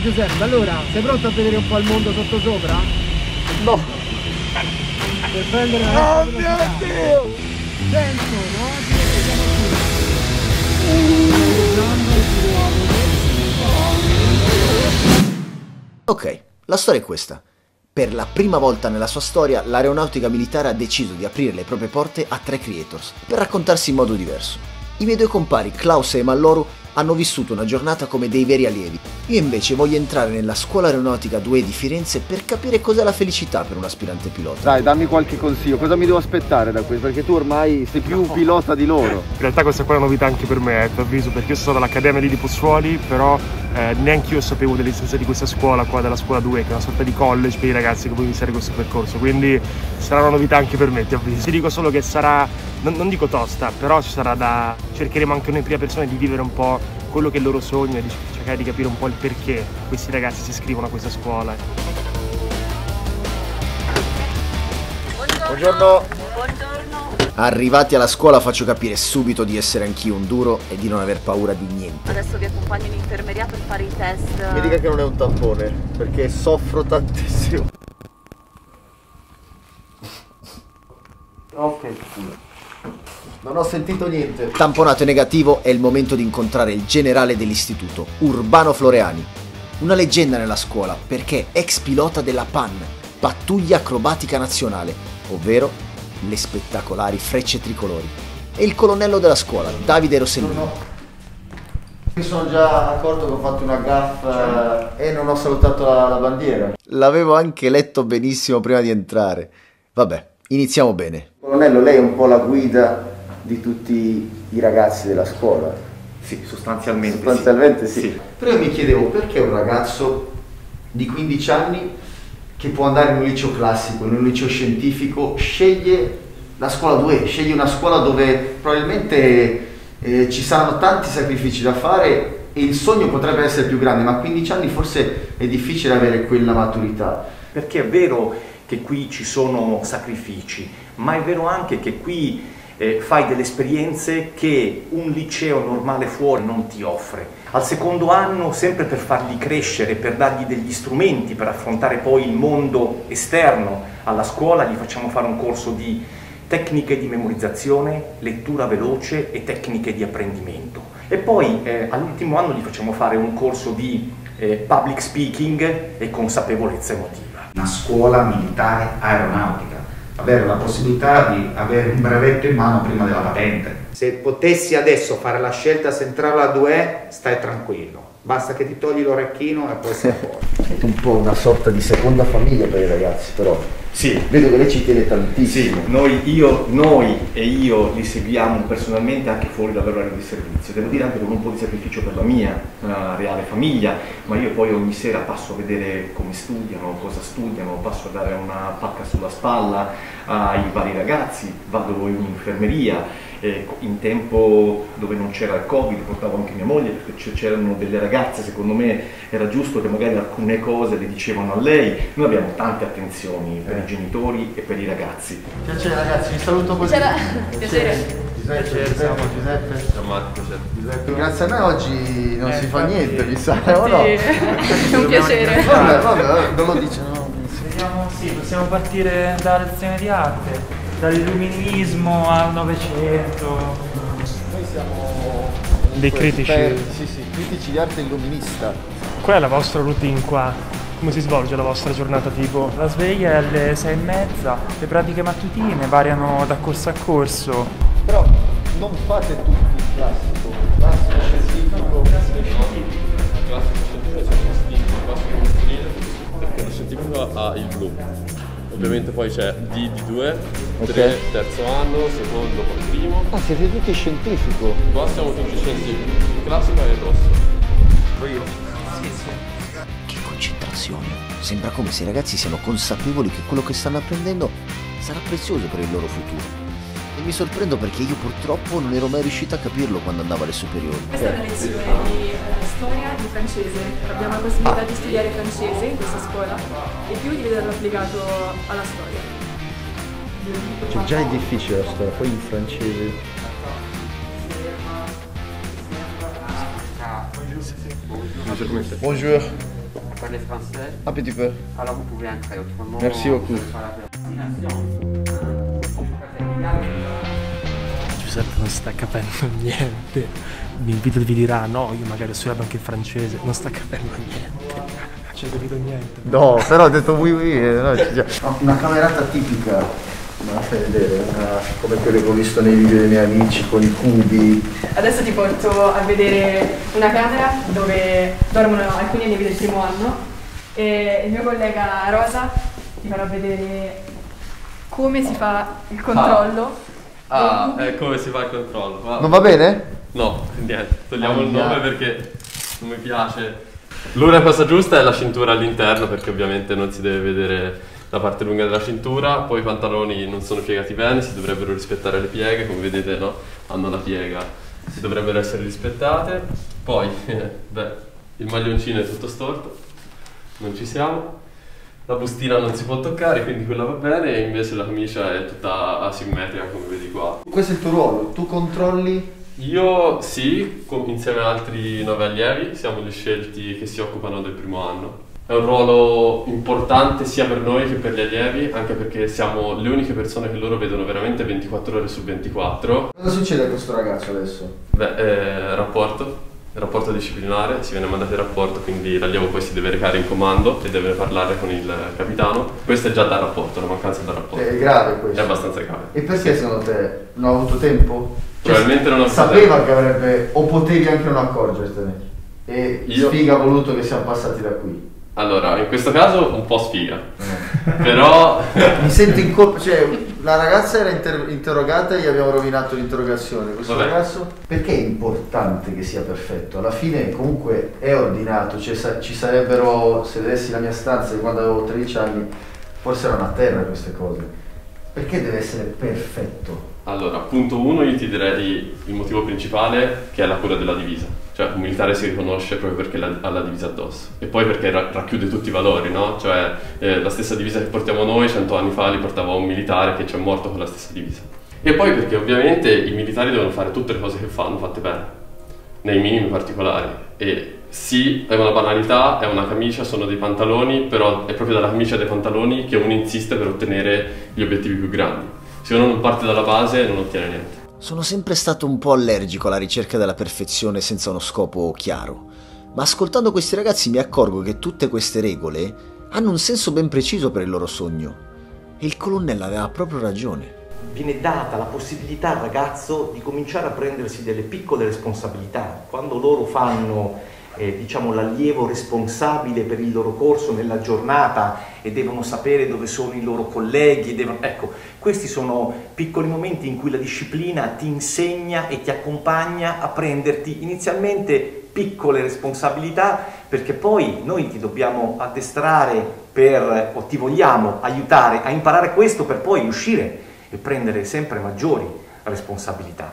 Giuseppe, allora, sei pronto a vedere un po' il mondo sotto sopra? No! Per prendere la... Oh mio Dio! 100, no? Ok, la storia è questa. Per la prima volta nella sua storia, l'aeronautica militare ha deciso di aprire le proprie porte a tre creators, per raccontarsi in modo diverso. I miei due compari, Klaus e Malloro, hanno vissuto una giornata come dei veri allievi. Io invece voglio entrare nella Scuola Aeronautica 2 di Firenze per capire cos'è la felicità per un aspirante pilota. Dai, dammi qualche consiglio, cosa mi devo aspettare da questo? Perché tu ormai sei più pilota di loro. In realtà questa qua è una novità anche per me, t'avviso, perché io sono stato all'Accademia di Pozzuoli, però neanche io sapevo dell'esistenza di questa scuola qua, della scuola 2, che è una sorta di college per i ragazzi che vogliono iniziare questo percorso, quindi sarà una novità anche per me, ti avviso. Ti dico solo che sarà, non dico tosta, però ci sarà da... cercheremo anche noi in prima persona di vivere un po' quello che è il loro sogno, di cercare di capire un po' il perché questi ragazzi si iscrivono a questa scuola. Buongiorno! Buongiorno! Arrivati alla scuola faccio capire subito di essere anch'io un duro e di non aver paura di niente. Adesso vi accompagno in infermeria per fare i test. Mi dica che non è un tampone, perché soffro tantissimo. Ok. Non ho sentito niente. Tamponato e negativo, è il momento di incontrare il generale dell'istituto, Urbano Floreani. Una leggenda nella scuola, perché ex pilota della PAN, Pattuglia Acrobatica Nazionale, ovvero le spettacolari frecce tricolori, e il colonnello della scuola, Davide Rossellino. Mi sono già accorto che ho fatto una gaffa e non ho salutato la bandiera. L'avevo anche letto benissimo prima di entrare. Vabbè, iniziamo bene. Colonnello, lei è un po' la guida di tutti i ragazzi della scuola. Sì, sostanzialmente. Sostanzialmente sì. Sì. Però io mi chiedevo perché un ragazzo di 15 anni che può andare in un liceo classico, in un liceo scientifico, sceglie la scuola 2, sceglie una scuola dove probabilmente ci saranno tanti sacrifici da fare e il sogno potrebbe essere più grande, ma a 15 anni forse è difficile avere quella maturità. Perché è vero che qui ci sono sacrifici, ma è vero anche che qui fai delle esperienze che un liceo normale fuori non ti offre. Al secondo anno, sempre per farli crescere, per dargli degli strumenti per affrontare poi il mondo esterno alla scuola, gli facciamo fare un corso di tecniche di memorizzazione, lettura veloce e tecniche di apprendimento. E poi all'ultimo anno gli facciamo fare un corso di public speaking e consapevolezza emotiva. Una scuola militare aeronautica, avere la possibilità di avere un brevetto in mano prima della patente. Se potessi adesso fare la scelta se entrare alla 2, stai tranquillo, basta che ti togli l'orecchino e poi sei fuori. È un po' una sorta di seconda famiglia per i ragazzi, però sì, vedo che lei ci tiene tantissimo. Sì, noi li seguiamo personalmente anche fuori dall'orario di servizio, devo dire anche con un po' di sacrificio per la mia reale famiglia, ma io poi ogni sera passo a vedere come studiano, cosa studiano, passo a dare una pacca sulla spalla ai vari ragazzi, vado in infermeria. In tempo dove non c'era il Covid portavo anche mia moglie, perché c'erano delle ragazze, secondo me era giusto che magari alcune cose le dicevano a lei. Noi abbiamo tante attenzioni per i genitori e per i ragazzi. Piacere ragazzi, vi saluto così. Piacere. Giuseppe, siamo Giuseppe. Ciao Marco, Giuseppe. Grazie a noi oggi non si fa niente, vi sa, o no? È un piacere. Vabbè, non lo dice, no? Vediamo, sì, possiamo partire dalla lezione di arte. Dall'illuminismo al Novecento. Noi siamo dei critici. Sì, sì, critici di arte illuminista. Qual è la vostra routine qua? Come si svolge la vostra giornata tipo? La sveglia è alle 6:30, le pratiche mattutine variano da corso a corso. Però non fate tutti il classico, scientifico, perché lo scientifico ha il blu. Ovviamente poi c'è D2, okay. 3, terzo anno, secondo, primo. Ah, siete tutti scientifico? Qua siamo tutti scientifici, classica e rosso. Sì, sì. Che concentrazione! Sembra come se i ragazzi siano consapevoli che quello che stanno apprendendo sarà prezioso per il loro futuro. E mi sorprendo perché io purtroppo non ero mai riuscito a capirlo quando andavo alle superiori. Questa è una lezione di storia e francese. Abbiamo la possibilità di studiare francese in questa scuola e più di vederlo applicato alla storia. Cioè già è difficile la storia, poi in francese. Buongiorno. parlez français? Un petit peu. Alors vous pouvez entrer autrement. Merci beaucoup. Giuseppe non sta capendo niente. L'invito vi dirà no, io magari ho studiato anche il francese, non sta capendo niente. Non c'è capito niente. No, però ho detto oui oui. No, una camerata tipica. Ma fai vedere, come quelle che ho visto nei video dei miei amici con i cubi. Adesso ti porto a vedere una camera dove dormono alcuni allievi del primo anno e il mio collega Rosa ti farà vedere come si fa il controllo. Come si fa il controllo. Wow. Non va bene? No, niente, togliamo il nome perché non mi piace. L'unica cosa giusta è la cintura all'interno perché ovviamente non si deve vedere la parte lunga della cintura, poi i pantaloni non sono piegati bene, si dovrebbero rispettare le pieghe, come vedete no? Hanno la piega, si dovrebbero essere rispettate, poi il maglioncino è tutto storto, non ci siamo, la bustina non si può toccare, quindi quella va bene, e invece la camicia è tutta asimmetrica come vedi qua. Questo è il tuo ruolo, tu controlli? Io sì, insieme ad altri 9 allievi, siamo gli scelti che si occupano del primo anno. È un ruolo importante sia per noi che per gli allievi, anche perché siamo le uniche persone che loro vedono veramente 24 ore su 24. Cosa succede a questo ragazzo adesso? Beh, rapporto disciplinare, si viene mandato il rapporto, quindi l'allievo poi si deve recare in comando e deve parlare con il capitano. Questo è già da rapporto, la mancanza da rapporto. È grave questo? È abbastanza grave. E perché secondo te non ha avuto tempo? Probabilmente non ha avuto tempo. Sapeva che avrebbe, o potevi anche non accorgertene, e sfiga ha voluto che siamo passati da qui. Allora, in questo caso un po' sfiga, però... Mi sento in colpa, cioè la ragazza era interrogata e gli abbiamo rovinato l'interrogazione. Questo ragazzo, perché è importante che sia perfetto? Alla fine comunque è ordinato, cioè ci sarebbero, se vedessi la mia stanza di quando avevo 13 anni, forse erano a terra queste cose. Perché deve essere perfetto? Allora, punto 1, io ti direi il motivo principale che è la cura della divisa. Cioè, un militare si riconosce proprio perché ha la divisa addosso. E poi perché racchiude tutti i valori, no? Cioè, la stessa divisa che portiamo noi 100 anni fa li portava un militare che ci è morto con la stessa divisa. E poi perché ovviamente i militari devono fare tutte le cose che fanno fatte bene, nei minimi particolari. E sì, è una banalità, è una camicia, sono dei pantaloni, però è proprio dalla camicia e dai pantaloni che uno insiste per ottenere gli obiettivi più grandi. Se uno non parte dalla base non ottiene niente. Sono sempre stato un po' allergico alla ricerca della perfezione senza uno scopo chiaro, ma ascoltando questi ragazzi mi accorgo che tutte queste regole hanno un senso ben preciso per il loro sogno e il colonnello aveva proprio ragione. Viene data la possibilità al ragazzo di cominciare a prendersi delle piccole responsabilità. Quando loro fanno diciamo l'allievo responsabile per il loro corso nella giornata e devono sapere dove sono i loro colleghi, devono... Ecco, questi sono piccoli momenti in cui la disciplina ti insegna e ti accompagna a prenderti inizialmente piccole responsabilità, perché poi noi ti dobbiamo addestrare per, o ti vogliamo aiutare a imparare questo per poi uscire e prendere sempre maggiori responsabilità.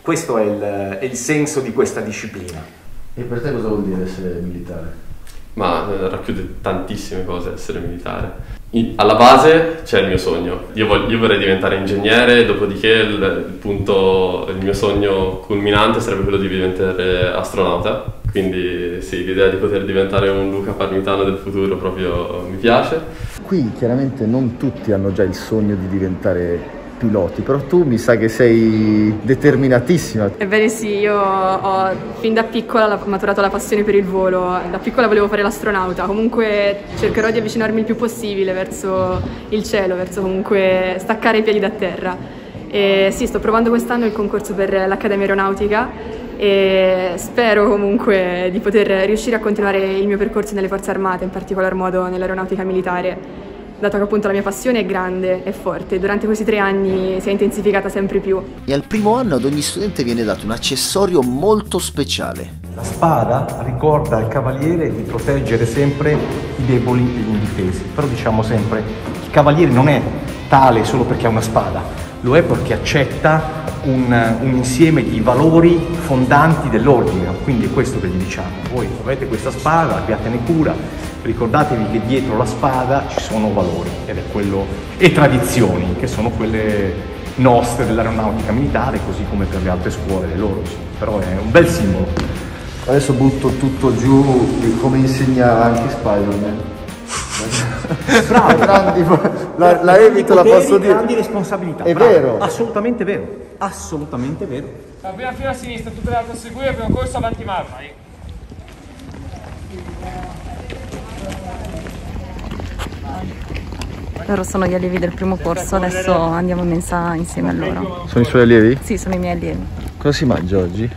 Questo è il senso di questa disciplina. E per te cosa vuol dire essere militare? Ma racchiude tantissime cose essere militare. Alla base c'è il mio sogno. Io vorrei diventare ingegnere, dopodiché il mio sogno culminante sarebbe quello di diventare astronauta. Quindi sì, l'idea di poter diventare un Luca Parmitano del futuro proprio mi piace. Qui chiaramente non tutti hanno già il sogno di diventare piloti, però tu mi sa che sei determinatissima. Ebbene sì, io fin da piccola ho maturato la passione per il volo, da piccola volevo fare l'astronauta, comunque cercherò di avvicinarmi il più possibile verso il cielo, verso comunque staccare i piedi da terra. E sì, sto provando quest'anno il concorso per l'Accademia Aeronautica e spero comunque di poter riuscire a continuare il mio percorso nelle Forze Armate, in particolar modo nell'aeronautica militare, dato che appunto la mia passione è grande e forte. Durante questi 3 anni si è intensificata sempre più. E al primo anno ad ogni studente viene dato un accessorio molto speciale. La spada ricorda al cavaliere di proteggere sempre i deboli e gli indifesi, però diciamo sempre che il cavaliere non è tale solo perché ha una spada, lo è perché accetta un insieme di valori fondanti dell'ordine, quindi è questo che gli diciamo. Voi avete questa spada, abbiatene cura, ricordatevi che dietro la spada ci sono valori e tradizioni, che sono quelle nostre dell'aeronautica militare, così come per le altre scuole, le loro, però è un bel simbolo. Adesso butto tutto giù come insegna anche Spider-Man. Bravo, grandi, la evito, la posso dire. Grandi responsabilità. È bravo, vero. Assolutamente vero. Assolutamente vero. La prima fila a sinistra, tutte le altre a seguire, primo corso avanti marma. Loro sono gli allievi del primo corso, adesso andiamo a mensa insieme a loro. Sono i suoi allievi? Sì, sono i miei allievi. Cosa si mangia oggi?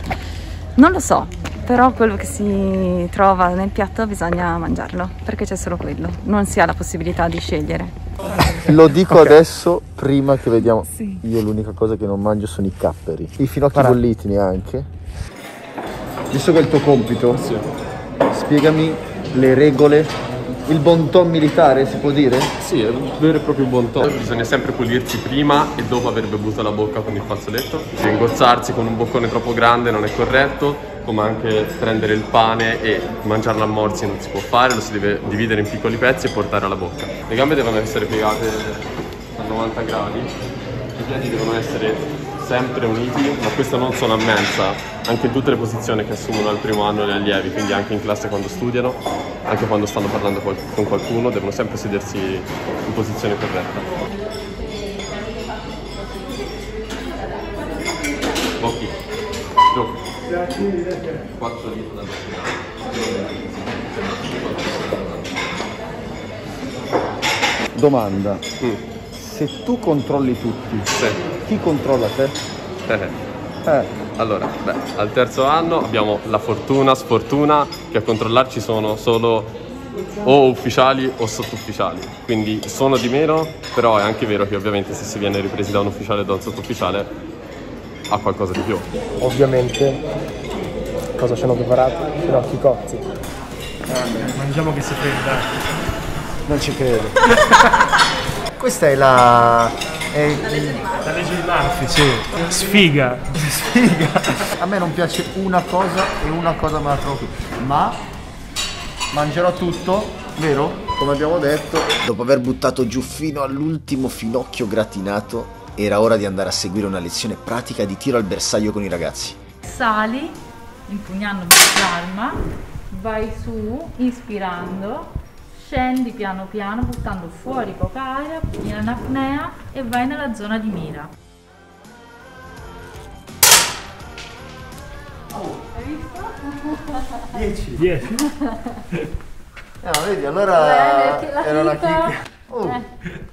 Non lo so, però quello che si trova nel piatto bisogna mangiarlo, perché c'è solo quello, non si ha la possibilità di scegliere. Lo dico adesso, prima che vediamo. Sì. Io l'unica cosa che non mangio sono i capperi, i finocchi bolliti neanche. Visto che è il tuo compito, sì, spiegami le regole. Il bon ton militare, si può dire? Sì, è un vero e proprio bon ton. Bisogna sempre pulirsi prima e dopo aver bevuto la bocca con il fazzoletto. Ingozzarsi con un boccone troppo grande non è corretto, come anche prendere il pane e mangiarlo a morsi non si può fare, lo si deve dividere in piccoli pezzi e portare alla bocca. Le gambe devono essere piegate a 90 gradi, i piedi devono essere sempre uniti, ma questo non solo a mensa, anche in tutte le posizioni che assumono al primo anno gli allievi, quindi anche in classe quando studiano. Anche quando stanno parlando con qualcuno devono sempre sedersi in posizione corretta. Occhi, gioco, 4 dita dalla sinistra. Domanda, se tu controlli tutti, sì, chi controlla te? Allora, al terzo anno abbiamo la fortuna, sfortuna, che a controllarci sono solo o ufficiali o sottufficiali. Quindi sono di meno, però è anche vero che ovviamente se si viene ripresi da un ufficiale o da un sottufficiale ha qualcosa di più. Ovviamente, cosa ci hanno preparato? Finocchi cotti. Mangiamo che si fredda. Non ci credo. Questa è la legge di Murphy, sì. Sfiga. Sfiga. A me non piace una cosa e una cosa me la trovo qui. Ma mangerò tutto, vero? Come abbiamo detto. Dopo aver buttato giù fino all'ultimo finocchio gratinato, era ora di andare a seguire una lezione pratica di tiro al bersaglio con i ragazzi. Sali, impugnando l'arma, vai su, inspirando. Scendi piano piano, buttando fuori poca aria, in apnea e vai nella zona di mira. Oh. Hai visto? 10. 10. No, vedi, allora bene, era la chicca. Oh.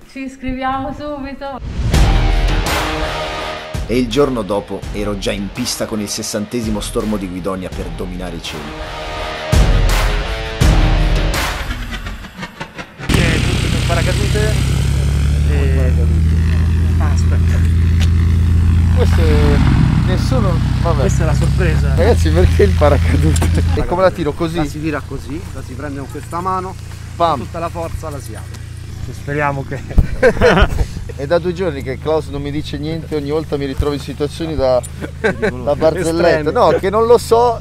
Ci iscriviamo subito. E il giorno dopo ero già in pista con il 60° stormo di Guidonia per dominare i cieli. Paracadute e aspetta, questo è... nessuno, vabbè, questa è la sorpresa ragazzi, perché il paracadute? E come la tiro? Così? La si tira così, la si prende con questa mano, pam, con tutta la forza la si apre, speriamo che è da 2 giorni che Klaus non mi dice niente, ogni volta mi ritrovo in situazioni da barzelletta, no, che non lo so,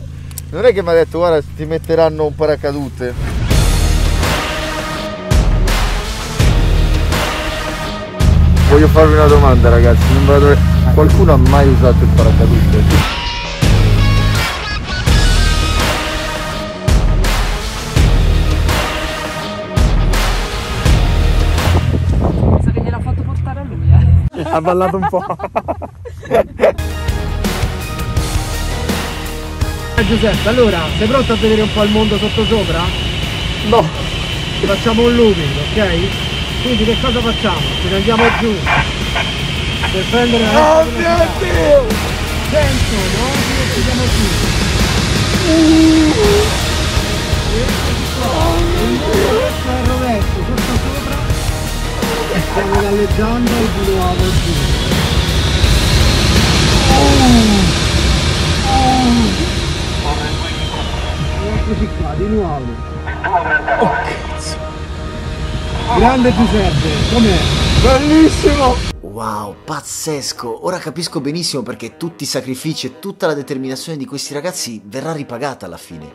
non è che mi ha detto guarda ti metteranno un paracadute. Voglio farvi una domanda ragazzi, qualcuno ha mai usato il paracadute? Penso che gliela fatto portare a lui, eh? Ha ballato un po'. Giuseppe, allora, sei pronto a vedere un po' il mondo sottosopra? No! Facciamo un looping, ok? Quindi che cosa facciamo? Ce ne andiamo giù per prendere la... Oh mio Dio! 100, no? Ci siamo giù. Oh mio Dio! Questo è il rovescio, sotto sopra. E stiamo galleggiando e di nuovo giù. Eccoci qua, di nuovo. Oh cazzo! Grande Giuseppe, com'è? Bellissimo! Wow, pazzesco! Ora capisco benissimo perché tutti i sacrifici e tutta la determinazione di questi ragazzi verrà ripagata alla fine.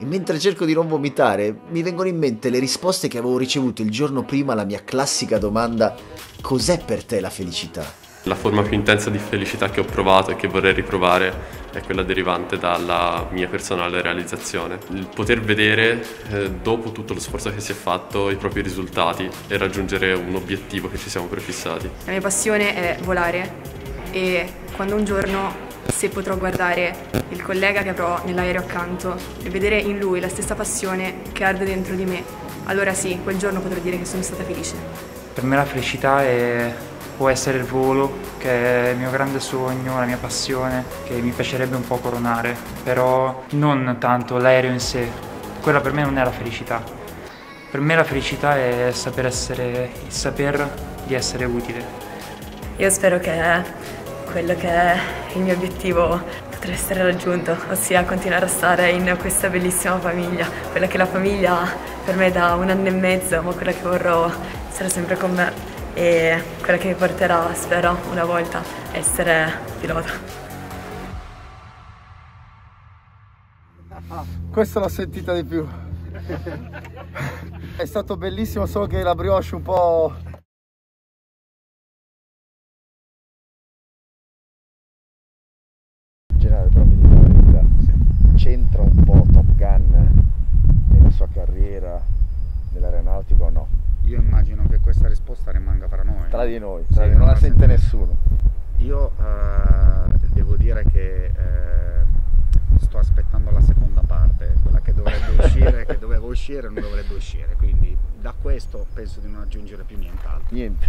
E mentre cerco di non vomitare, mi vengono in mente le risposte che avevo ricevuto il giorno prima alla mia classica domanda: cos'è per te la felicità? La forma più intensa di felicità che ho provato e che vorrei riprovare è quella derivante dalla mia personale realizzazione. Il poter vedere, dopo tutto lo sforzo che si è fatto, i propri risultati e raggiungere un obiettivo che ci siamo prefissati. La mia passione è volare e quando un giorno, se potrò guardare il collega che avrò nell'aereo accanto e vedere in lui la stessa passione che arde dentro di me, allora sì, quel giorno potrò dire che sono stata felice. Per me la felicità può essere il volo, che è il mio grande sogno, la mia passione, che mi piacerebbe un po' coronare, però non tanto l'aereo in sé, quella per me non è la felicità. Per me la felicità è il saper di essere utile. Io spero che quello che è il mio obiettivo potrà essere raggiunto, ossia continuare a stare in questa bellissima famiglia, quella che è la famiglia per me da un anno e mezzo, ma quella che vorrò sarà sempre con me. E quella che mi porterà, spero, una volta a essere pilota. Questa l'ho sentita di più. È stato bellissimo, solo che la brioche un po'... In generale, però, mi dico la verità, c'entra un po' Top Gun nella sua carriera nell'aeronautica o no? Io immagino che questa risposta rimanga fra noi. Tra di noi, tra di noi, non la sente nessuno. Io devo dire che sto aspettando la seconda parte, quella che dovrebbe uscire, che doveva uscire, non dovrebbe uscire. Quindi da questo penso di non aggiungere più nient'altro. Niente.